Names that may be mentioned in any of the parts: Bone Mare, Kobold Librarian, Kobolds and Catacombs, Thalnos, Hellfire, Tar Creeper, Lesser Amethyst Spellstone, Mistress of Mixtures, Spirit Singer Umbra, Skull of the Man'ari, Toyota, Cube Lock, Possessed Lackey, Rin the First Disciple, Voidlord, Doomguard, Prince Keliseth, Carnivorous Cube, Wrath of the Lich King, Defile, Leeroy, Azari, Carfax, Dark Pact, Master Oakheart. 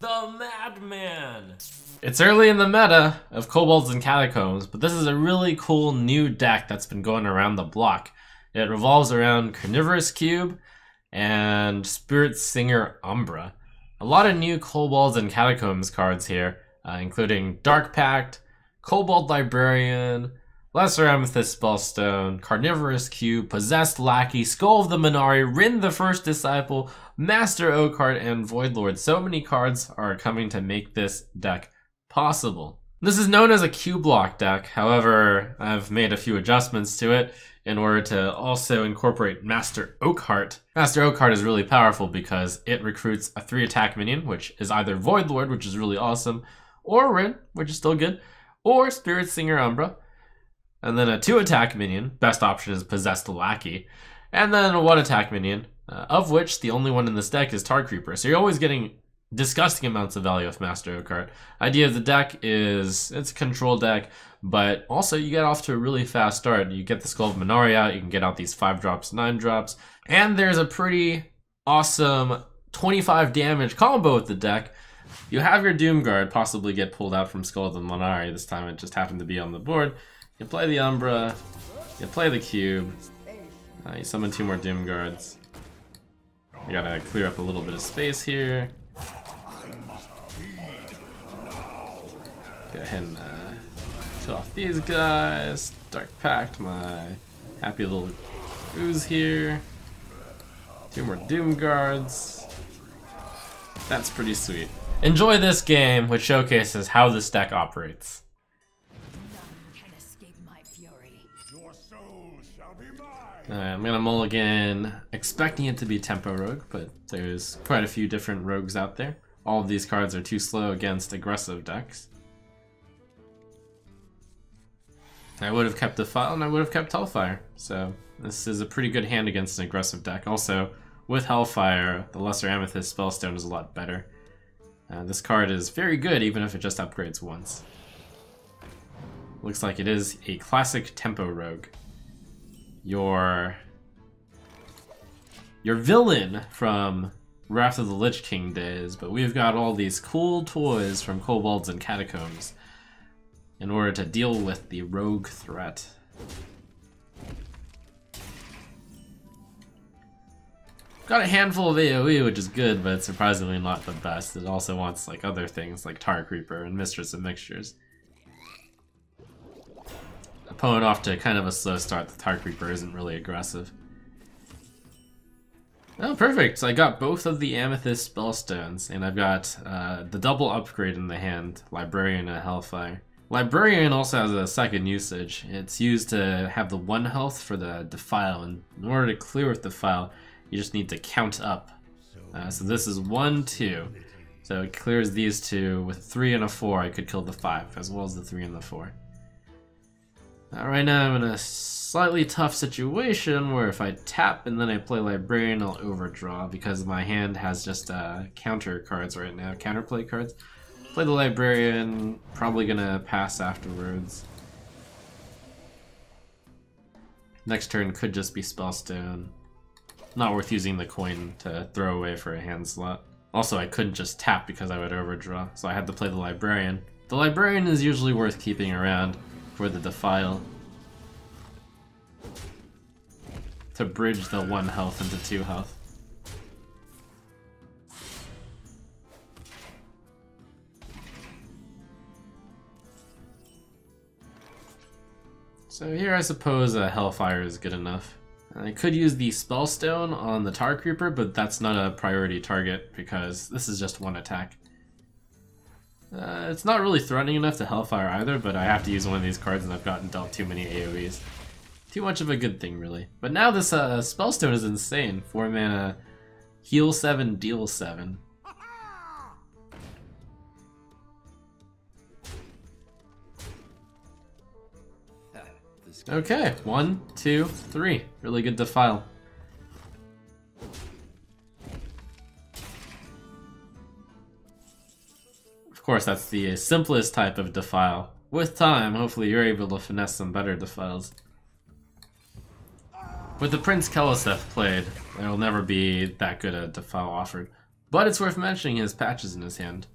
the Madman! It's early in the meta of Kobolds and Catacombs, but this is a really cool new deck that's been going around the block. It revolves around Carnivorous Cube and Spirit Singer Umbra. A lot of new Kobolds and Catacombs cards here, including Dark Pact, Kobold Librarian, Lesser Amethyst Spellstone, Carnivorous Cube, Possessed Lackey, Skull of the Man'ari, Rin the First Disciple, Master Oakheart, and Voidlord. So many cards are coming to make this deck possible. This is known as a Cube Lock deck, however, I've made a few adjustments to it in order to also incorporate Master Oakheart. Master Oakheart is really powerful because it recruits a 3-attack minion, which is either Voidlord, which is really awesome, or Rin, which is still good, or Spirit Singer Umbra. And then a 2-attack minion, best option is Possessed Lackey, and then a 1-attack minion, of which the only one in this deck is Tar Creeper. So you're always getting disgusting amounts of value with Master Oakheart. Idea of the deck is it's a control deck, but also you get off to a really fast start. You get the Skull of Man'ari out, you can get out these 5-drops, 9-drops, and there's a pretty awesome 25 damage combo with the deck. You have your Doomguard possibly get pulled out from Skull of the Man'ari. This time it just happened to be on the board. You play the Umbra, you play the Cube, you summon 2 more Doomguards. You gotta clear up a little bit of space here. Go ahead and kill off these guys. Dark Pact, my happy little ooze here. 2 more Doomguards. That's pretty sweet. Enjoy this game, which showcases how this deck operates. Alright, I'm gonna mulligan, expecting it to be Tempo Rogue, but there's quite a few different rogues out there. All of these cards are too slow against aggressive decks. I would have kept Defile and I would have kept Hellfire, so this is a pretty good hand against an aggressive deck. Also, with Hellfire, the Lesser Amethyst Spellstone is a lot better. This card is very good even if it just upgrades once. Looks like it is a classic Tempo Rogue. Your villain from Wrath of the Lich King days, but we've got all these cool toys from Kobolds and Catacombs in order to deal with the rogue threat. Got a handful of AoE, which is good, but surprisingly not the best. It also wants like other things like Tar Creeper and Mistress of Mixtures. Opponent off to kind of a slow start. The Tar Creeper isn't really aggressive. Oh, perfect! So I got both of the Amethyst Spellstones, and I've got the double upgrade in the hand, Librarian and Hellfire. Librarian also has a second usage. It's used to have the 1 health for the Defile, and in order to clear with Defile, you just need to count up. So this is 1, 2. So it clears these 2. With 3 and a 4, I could kill the 5, as well as the 3 and the 4. Right now I'm in a slightly tough situation where if I tap and then I play Librarian, I'll overdraw because my hand has just counter cards right now, counterplay cards. Play the Librarian, probably gonna pass afterwards. Next turn could just be Spellstone. Not worth using the coin to throw away for a hand slot. Also, I couldn't just tap because I would overdraw, so I had to play the Librarian. The Librarian is usually worth keeping around for the Defile to bridge the 1 health into 2 health. So here I suppose Hellfire is good enough. I could use the Spellstone on the Tar Creeper, but that's not a priority target because this is just 1 attack. It's not really threatening enough to Hellfire either, but I have to use one of these cards and I've gotten dealt too many AoEs. Too much of a good thing, really. But now this Spellstone is insane. 4 mana, heal 7, deal 7. Okay, 1, 2, 3. Really good Defile. Of course, that's the simplest type of Defile. With time, hopefully you're able to finesse some better Defiles. With the Prince Keliseth played, there will never be that good a Defile offered. But it's worth mentioning his patches in his hand.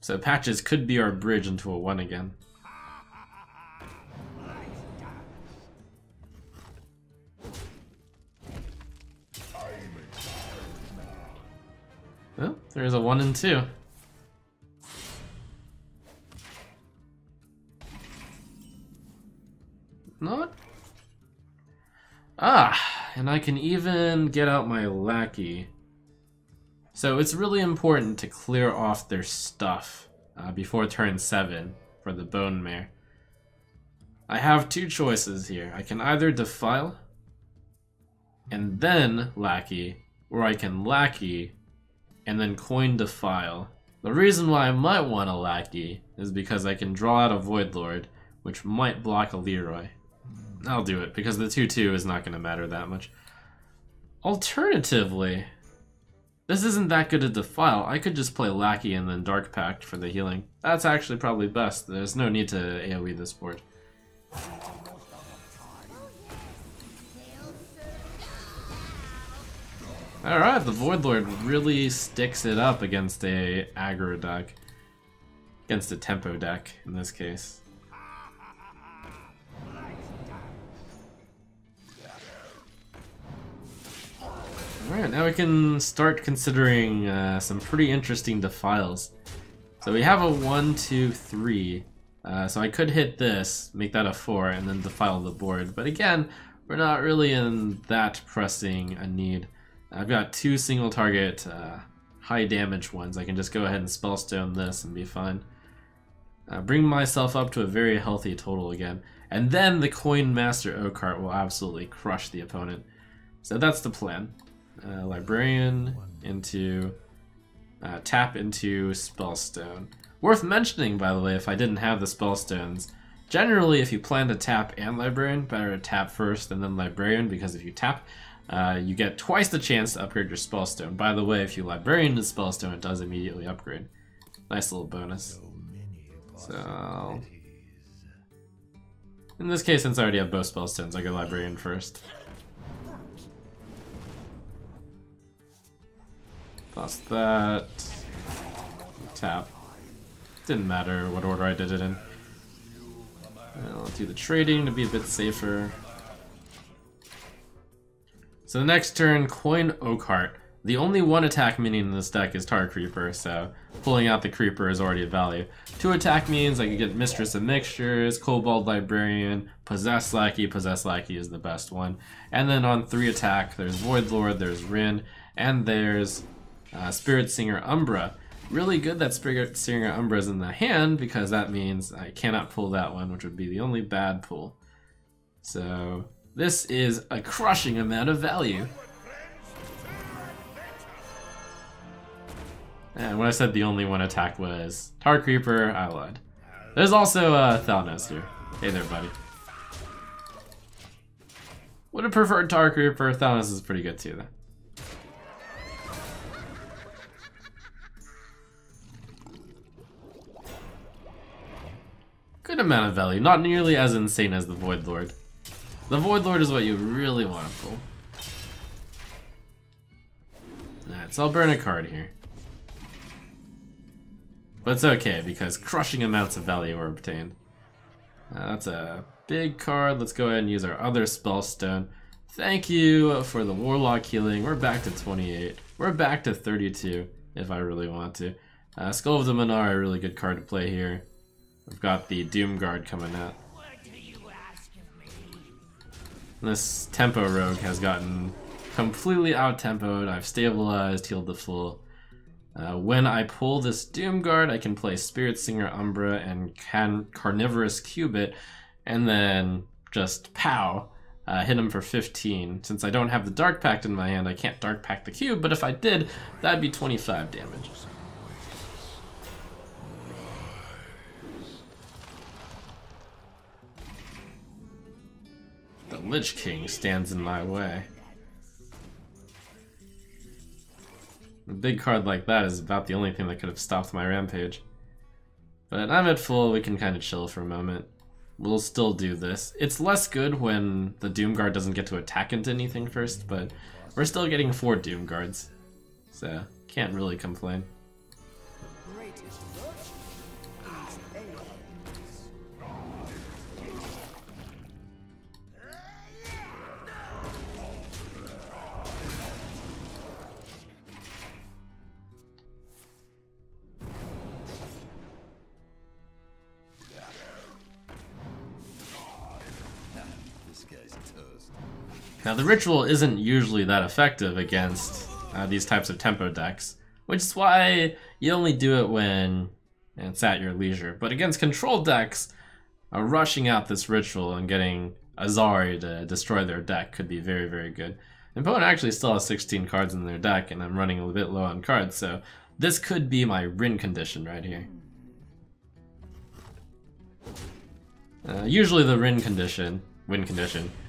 So patches could be our bridge into a 1 again. Oh, there's a 1 and 2. Not? Ah, and I can even get out my lackey. So it's really important to clear off their stuff before turn 7 for the Bone Mare. I have 2 choices here. I can either defile and then lackey, or I can lackey and then coin defile. The reason why I might want a lackey is because I can draw out a Voidlord, which might block a Leeroy. I'll do it, because the 2-2 is not going to matter that much. Alternatively, this isn't that good a defile. I could just play lackey and then Dark Pact for the healing. That's actually probably best. There's no need to AoE this board. Alright, the Voidlord really sticks it up against a aggro deck. Against a tempo deck, in this case. Alright, now we can start considering some pretty interesting defiles. So we have a 1, 2, 3. So I could hit this, make that a 4, and then defile the board. But again, we're not really in that pressing a need. I've got 2 single target high damage ones. I can just go ahead and Spellstone this and be fine. Bring myself up to a very healthy total again. And then the coin Master Oakheart will absolutely crush the opponent. So that's the plan. Librarian into tap into Spellstone. Worth mentioning, by the way, if I didn't have the Spellstones, generally if you plan to tap and Librarian, better to tap first and then Librarian, because if you tap, you get twice the chance to upgrade your Spellstone. By the way, if you Librarian to Spellstone, it does immediately upgrade. Nice little bonus. So, in this case, since I already have both Spellstones, I go Librarian first. Lost that. Tap. Didn't matter what order I did it in. I'll do the trading to be a bit safer. So the next turn, coin Oakheart. The only 1 attack minion in this deck is Tar Creeper, so pulling out the Creeper is already a value. 2 attack minions, I can get Mistress of Mixtures, Kobold Librarian, Possessed Lackey. Possessed Lackey is the best one. And then on 3 attack, there's Voidlord, there's Rin, and there's Spirit Singer Umbra. Really good that Spirit Singer Umbra is in the hand, because that means I cannot pull that one, which would be the only bad pull. So this is a crushing amount of value. And when I said the only 1 attack was Tar Creeper, I lied. There's also Thalnos here. Hey there, buddy. Would have preferred Tar Creeper. Thalnos is pretty good too, though. Good amount of value, not nearly as insane as the Voidlord. The Voidlord is what you really want to pull. Alright, so I'll burn a card here. But it's okay, because crushing amounts of value are obtained. That's a big card. Let's go ahead and use our other Spellstone. Thank you for the Warlock healing. We're back to 28. We're back to 32, if I really want to. Skull of the Man'ari, really good card to play here. I've got the Doomguard coming out. This tempo rogue has gotten completely out-tempoed. I've stabilized, healed the full. When I pull this Doomguard, I can play Spirit Singer Umbra and Carnivorous Cube, and then just pow, hit him for 15. Since I don't have the Dark Pact in my hand, I can't Dark Pact the Cube, but if I did, that'd be 25 damage. The Lich King stands in my way. A big card like that is about the only thing that could have stopped my rampage. But I'm at full, we can kind of chill for a moment. We'll still do this. It's less good when the Doomguard doesn't get to attack into anything first, but We're still getting 4 Doomguards, so can't really complain. Now the ritual isn't usually that effective against these types of tempo decks, which is why you only do it when it's at your leisure. But against control decks, rushing out this ritual and getting Azari to destroy their deck could be very, very good. And Pwn actually still has 16 cards in their deck, and I'm running a bit low on cards, so this could be my Rin condition right here. Usually the Rin condition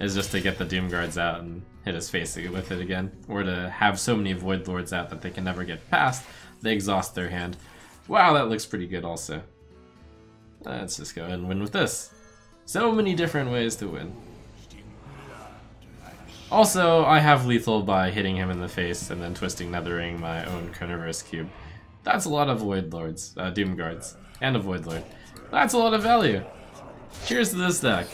is just to get the Doomguards out and hit his face with it again, or to have so many Voidlords out that they can never get past, they exhaust their hand. Wow, that looks pretty good also. Let's just go ahead and win with this. So many different ways to win. Also, I have lethal by hitting him in the face and then twisting nethering my own Carnivorous Cube. That's a lot of Voidlords, Doomguards, and a Voidlord. That's a lot of value. Cheers to this deck.